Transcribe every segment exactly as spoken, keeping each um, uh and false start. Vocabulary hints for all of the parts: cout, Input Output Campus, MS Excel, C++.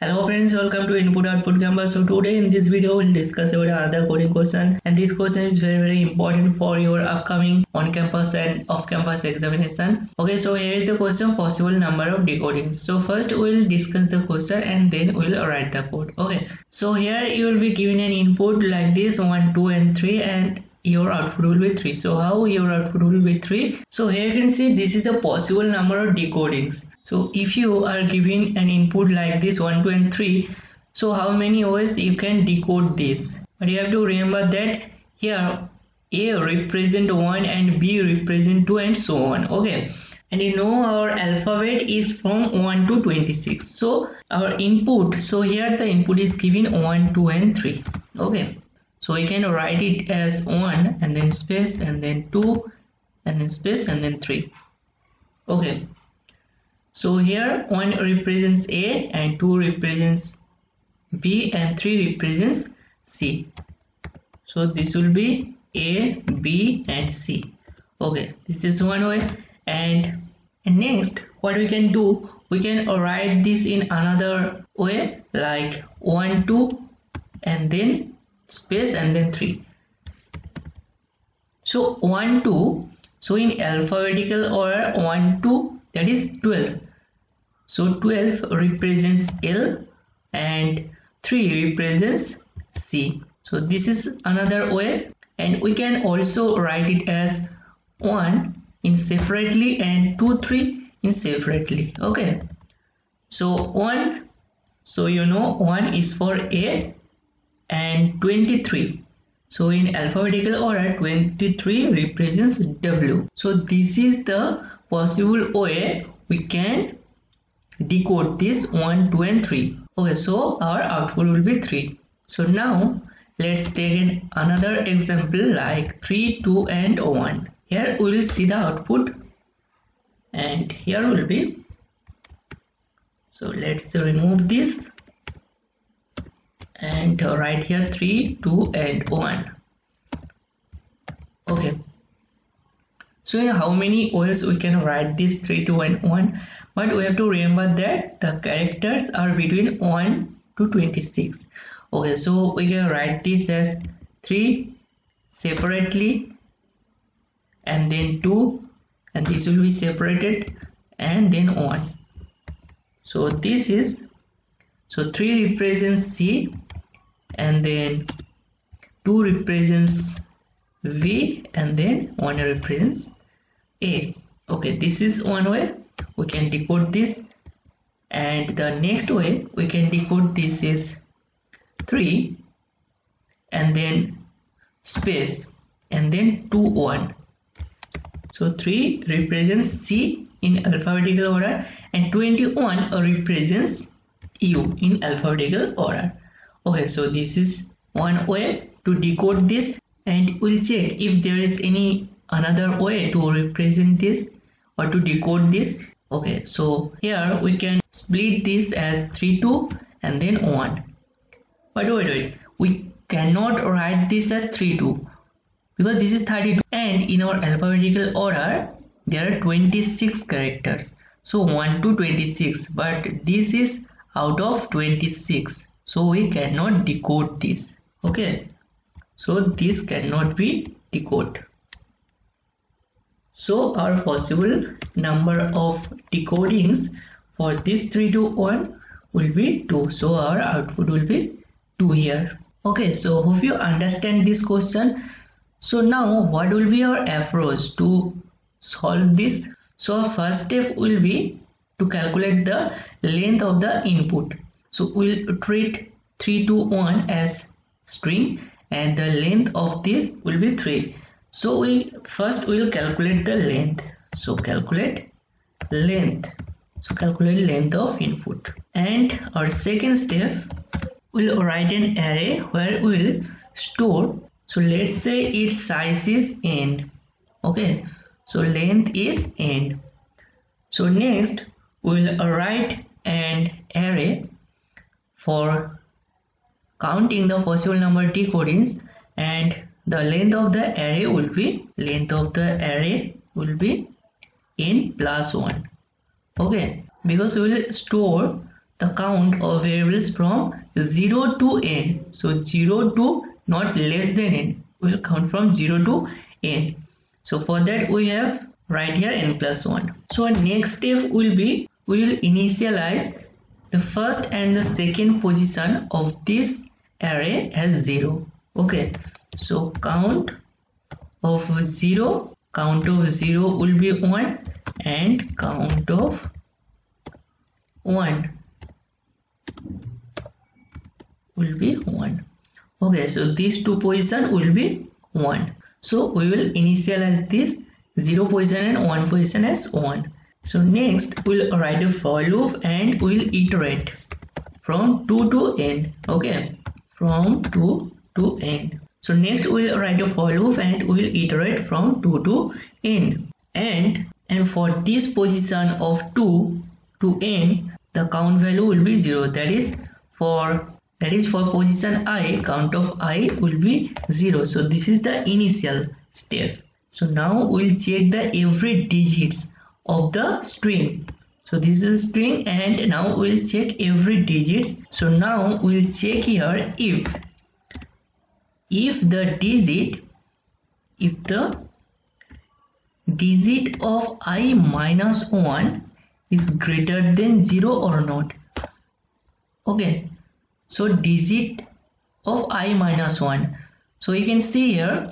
Hello friends, welcome to Input Output Campus. So today in this video we'll discuss about another coding question, and this question is very very important for your upcoming on-campus and off-campus examination. Okay, so here is the question, possible number of decodings. So first we'll discuss the question and then we'll write the code. Okay, so here you will be given an input like this one, two and three, and your output will be three. So how your output will be three? So here you can see this is the possible number of decodings. So if you are giving an input like this one, two and three, so how many ways you can decode this? But you have to remember that here A represent one and B represent two and so on. Okay, and you know our alphabet is from one to twenty-six. So our input, so here the input is given one, two and three. Okay, so we can write it as one and then space and then two and then space and then three. Okay, so here one represents A and two represents B and three represents C. So this will be A, B and C. Okay, this is one way. And next what we can do, we can write this in another way like one, two and then space and then three. So one, two, so in alphabetical order one, two, that is twelve. So twelve represents L and three represents C. So this is another way. And we can also write it as one in separately and two, three in separately. Okay, so one, so you know one is for A and twenty-three, so in alphabetical order twenty-three represents W. So this is the possible way we can decode this one, two and three. Okay, so our output will be three. So now let's take an another example like three, two and one. Here we will see the output and here will be, so let's remove this and right here three, two and one. Okay, so in how many ways we can write this three, two and one, but we have to remember that the characters are between one to twenty-six. Okay, so we can write this as three separately and then two, and this will be separated and then one. So this is, so three represents C and then two represents V and then one represents A. Okay, this is one way we can decode this. And the next way we can decode this is three and then space and then two, one. So three represents C in alphabetical order and twenty-one represents U in alphabetical order. Okay, so this is one way to decode this, and we'll check if there is any another way to represent this or to decode this. Okay, so here we can split this as three, two and then one. But wait, wait, we cannot write this as three, two because this is thirty-two, and in our alphabetical order there are twenty-six characters. So one to twenty-six, but this is out of twenty-six, so we cannot decode this. Okay, so this cannot be decoded. So our possible number of decodings for this three, two, one will be two. So our output will be two here. Okay, so hope you understand this question. So now what will be our approach to solve this? So our first step will be to calculate the length of the input. So we'll treat three, two, one as string and the length of this will be three. So we first will calculate the length. So calculate length. So calculate length of input. And our second step, we'll write an array where we'll store, so let's say its size is n. Okay, so length is n. So next we'll write an array for counting the possible number of decodings, and the length of the array will be length of the array will be n plus one. Okay, because we will store the count of variables from zero to n. So zero to not less than n, will count from zero to n. So for that we have right here n plus one. So our next step will be, we will initialize the first and the second position of this array as zero. Okay, so count of zero, count of zero will be one, and count of one will be one. Okay, so these two position will be one. So we will initialize this zero position and one position as one. So next we'll write a for loop and we'll iterate from two to n. Okay, from two to n. So next we'll write a for loop and we'll iterate from two to n. And and for this position of two to n, the count value will be zero. That is for that is for position I, count of I will be zero. So this is the initial step. So now we'll check the every digits of the string. So this is a string, and now we'll check every digits. So now we'll check here if if the digit if the digit of I minus one is greater than zero or not. Okay, so digit of I minus one. So you can see here,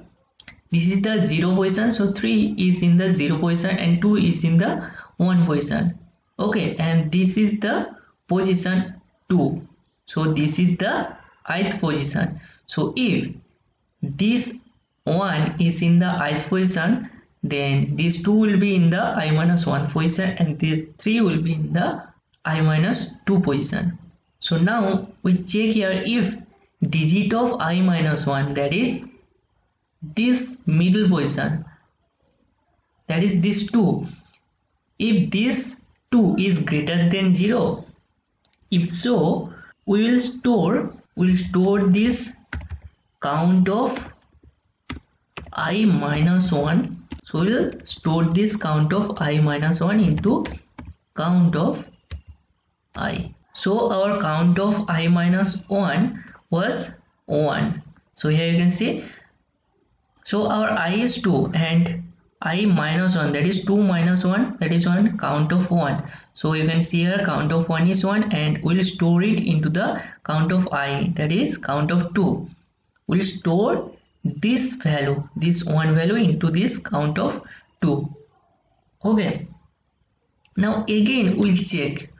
this is the zero position, so three is in the zero position and two is in the one position. Okay, and this is the position two. So this is the ith position. So if this one is in the ith position, then this two will be in the I minus one position, and this three will be in the I minus two position. So now we check here if digit of I minus one, that is this middle position, that is this two, if this two is greater than zero. If so, we will store we will store this count of I minus one. So we will store this count of I minus one into count of I. So our count of I minus one was one. So here you can see, so our I is two and I minus one, that is two minus one, that is one, count of one. So you can see here count of one is one, and we'll store it into the count of I, that is count of two. We'll store this value, this one value, into this count of two. Okay, now again we'll check.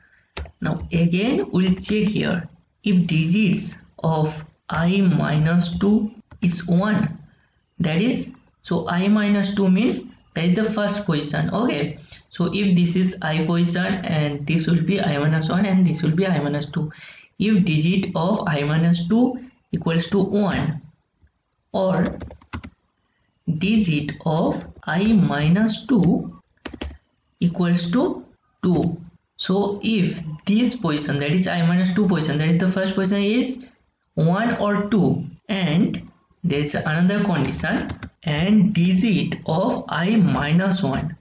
Now again we'll check here if digits of I minus two is one. That is, so I minus two means that is the first position. Okay, so if this is I position, and this will be I minus one, and this will be I minus two. If digit of I minus two equals to one, or digit of I minus two equals to two. So if this position, that is I minus two position, that is the first position, is one or two, and there is another condition, and digit of I minus one,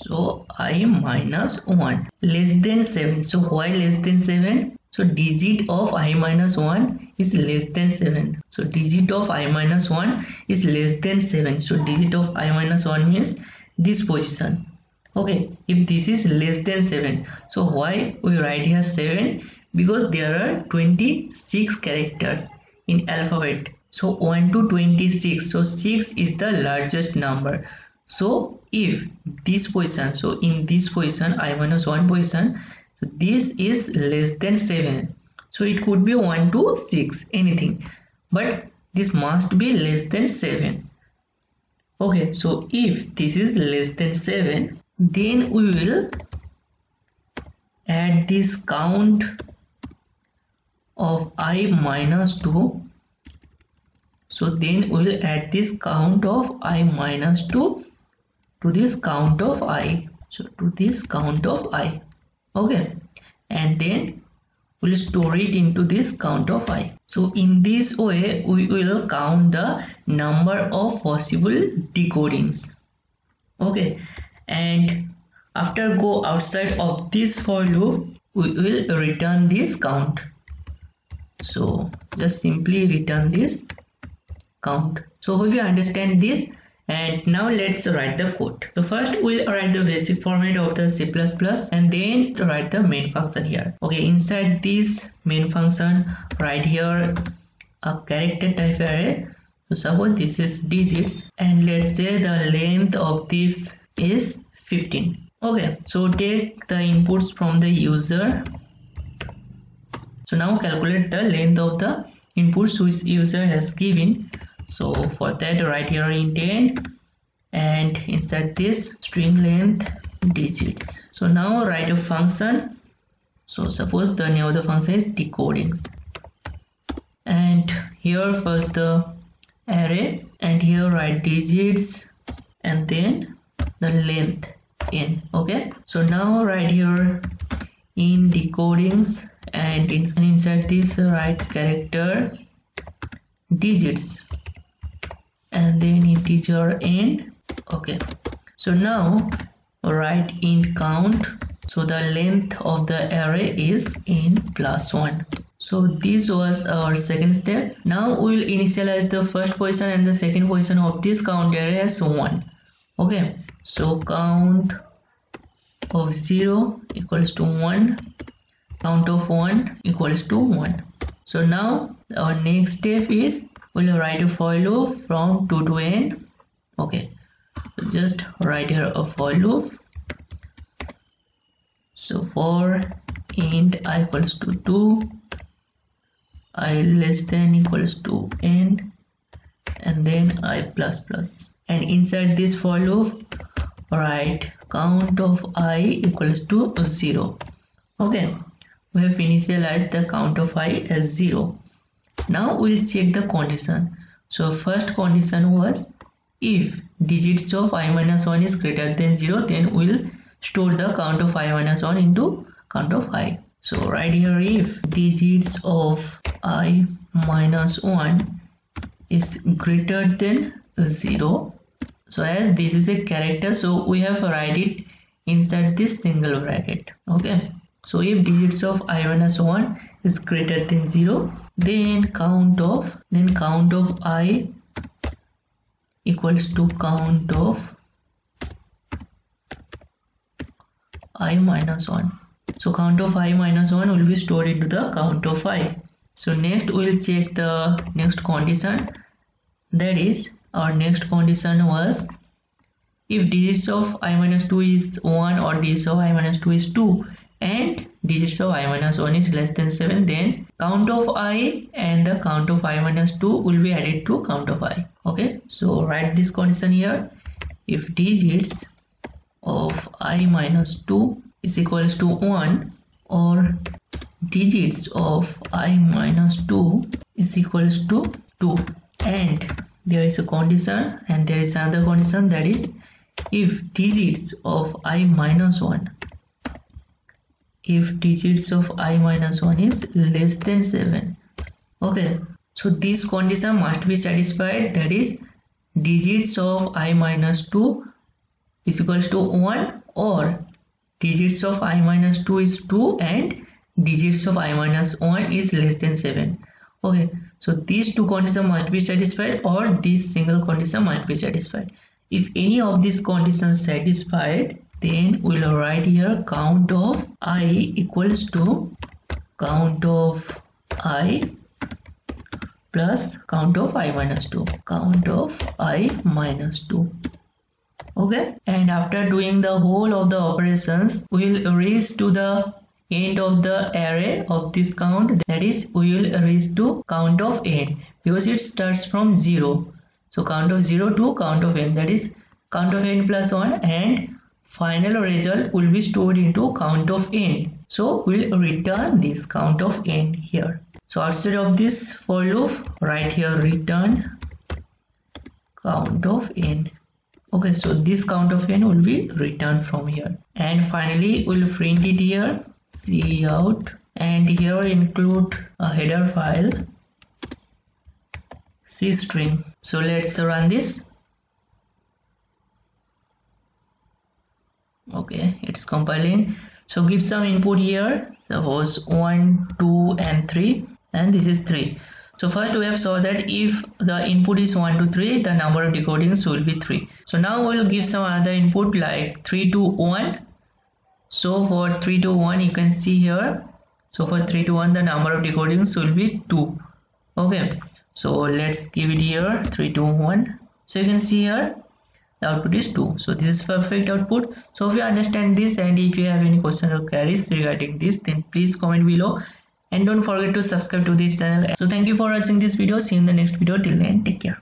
so I minus one less than seven. So why less than seven? So digit of I minus one is less than seven. So digit of I minus one is less than seven. So digit of I minus one means this position. Okay, if this is less than seven. So why we write here seven? Because there are twenty-six characters in alphabet. So one to twenty-six, so six is the largest number. So if this position, so in this position, I minus one position, so this is less than seven. So it could be one to six, anything, but this must be less than seven. Okay, so if this is less than seven, then we will add this count of I minus two. So then we will add this count of I minus two to this count of I. So to this count of I. Okay. And then we will store it into this count of I. So in this way, we will count the number of possible decodings. Okay. And after go outside of this for loop, we will return this count. So just simply return this count. So hope you understand this, and now let's write the code. So first we'll write the basic format of the C plus plus and then write the main function here. Okay, inside this main function write here a character type array. So suppose this is digits, and let's say the length of this is fifteen. Okay, so take the inputs from the user. So now calculate the length of the inputs which user has given. So for that write here intent and insert this string length digits. So now write a function. So suppose the name of the function is decodings. And here first the array, and here write digits and then the length in. Okay, so now write here in decodings and insert this right character digits and then it is your end. Okay, so now write int count. So the length of the array is int plus one. So this was our second step. Now we will initialize the first position and the second position of this count array as one. Okay, so count of zero equals to one, count of one equals to one. So now our next step is we'll write a for loop from two to n. Okay, so just write here a for loop. So for int I equals to two, I less than equals to n, and then I plus plus, and inside this for loop write count of I equals to zero. Okay, we have initialized the count of I as zero. Now we'll check the condition. So first condition was if digits of I minus one is greater than zero, then we'll store the count of I minus one into count of I. So right here, if digits of I minus one is greater than zero, so as this is a character, so we have write it inside this single bracket. Okay, so if digits of I minus one is greater than zero, then count of then count of I equals to count of I minus one. So count of I minus one will be stored into the count of I. So next we'll check the next condition. That is, our next condition was if digits of I minus two is one or digits of I minus two is two and digits of I minus one is less than seven, then count of I and the count of I minus two will be added to count of I. Okay, so write this condition here. If digits of I minus two is equals to one or digits of I minus two is equals to two, and there is a condition and there is another condition, that is if digits of I minus one if digits of I minus one is less than seven. Okay, so this condition must be satisfied, that is digits of I minus two is equals to one or digits of I minus two is two and digits of I minus one is less than seven. Okay, so these two conditions must be satisfied or this single condition must be satisfied. If any of these conditions satisfied, then we'll write here count of I equals to count of I plus count of I minus two, count of I minus two. Okay, and after doing the whole of the operations, we will reach to the end of the array of this count, that is we will reach to count of n because it starts from zero. So count of zero to count of n, that is count of n plus one, and final result will be stored into count of n. So we'll return this count of n here. So outside of this for loop, write here return count of n. Okay, so this count of n will be returned from here, and finally we'll print it here cout, and here include a header file c string. So let's run this. Okay, it's compiling. So give some input here. Suppose one, two and three, and this is three. So first we have saw that if the input is one to three, the number of decodings will be three. So now we will give some other input like three to one. So for three to one, you can see here. So for three to one, the number of decodings will be two. Okay. So let's give it here three to one. So you can see here the output is two. So this is perfect output. So if you understand this and if you have any questions or queries regarding this, then please comment below. And don't forget to subscribe to this channel. So thank you for watching this video. See you in the next video. Till then, take care.